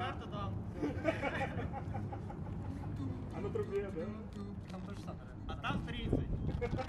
карта там. А на другие, да? Там тоже самое. А там 30. Уже 60.